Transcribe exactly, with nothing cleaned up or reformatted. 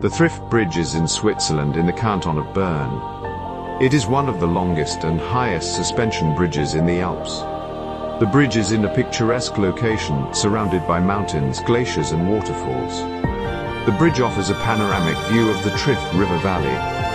The Trift Bridge is in Switzerland in the canton of Bern. It is one of the longest and highest suspension bridges in the Alps. The bridge is in a picturesque location, surrounded by mountains, glaciers and waterfalls. The bridge offers a panoramic view of the Trift River Valley.